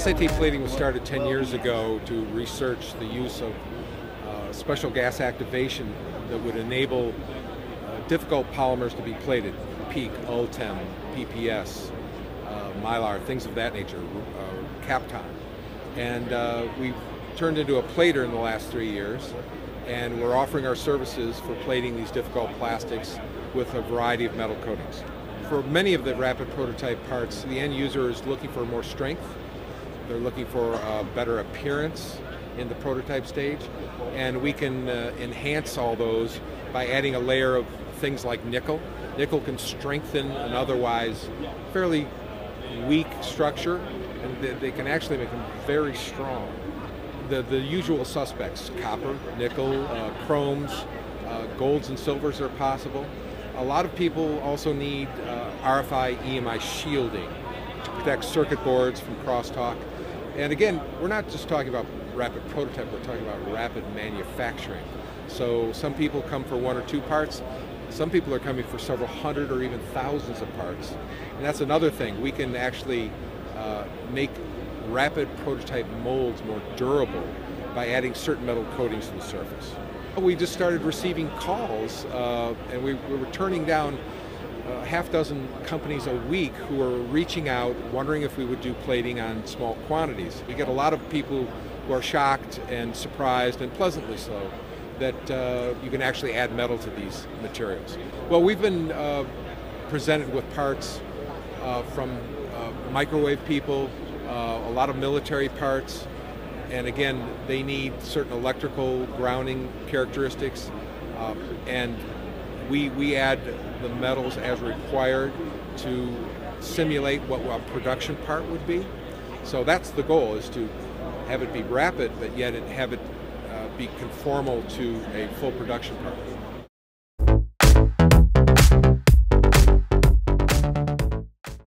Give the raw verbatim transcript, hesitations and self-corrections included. S A T plating was started ten years ago to research the use of uh, special gas activation that would enable uh, difficult polymers to be plated. PEEK, ULTEM, P P S, uh, Mylar, things of that nature, uh, Kapton. And uh, we've turned into a plater in the last three years, and we're offering our services for plating these difficult plastics with a variety of metal coatings. For many of the rapid prototype parts, the end user is looking for more strength, they're looking for a better appearance in the prototype stage, and we can uh, enhance all those by adding a layer of things like nickel. Nickel can strengthen an otherwise fairly weak structure, and they, they can actually make them very strong. The, the usual suspects, copper, nickel, uh, chromes, uh, golds and silvers are possible. A lot of people also need uh, R F I, E M I shielding to protect circuit boards from crosstalk. And again, we're not just talking about rapid prototype, we're talking about rapid manufacturing. So some people come for one or two parts, some people are coming for several hundred or even thousands of parts. And that's another thing, we can actually uh, make rapid prototype molds more durable by adding certain metal coatings to the surface. We just started receiving calls uh, and we, we were turning down a half dozen companies a week who were reaching out wondering if we would do plating on small quantities. We get a lot of people who are shocked and surprised, and pleasantly so, that uh, you can actually add metal to these materials. Well, we've been uh, presented with parts uh, from uh, microwave people, Uh, a lot of military parts, and again, they need certain electrical grounding characteristics, uh, and we, we add the metals as required to simulate what a production part would be. So that's the goal, is to have it be rapid, but yet it, have it uh, be conformal to a full production part.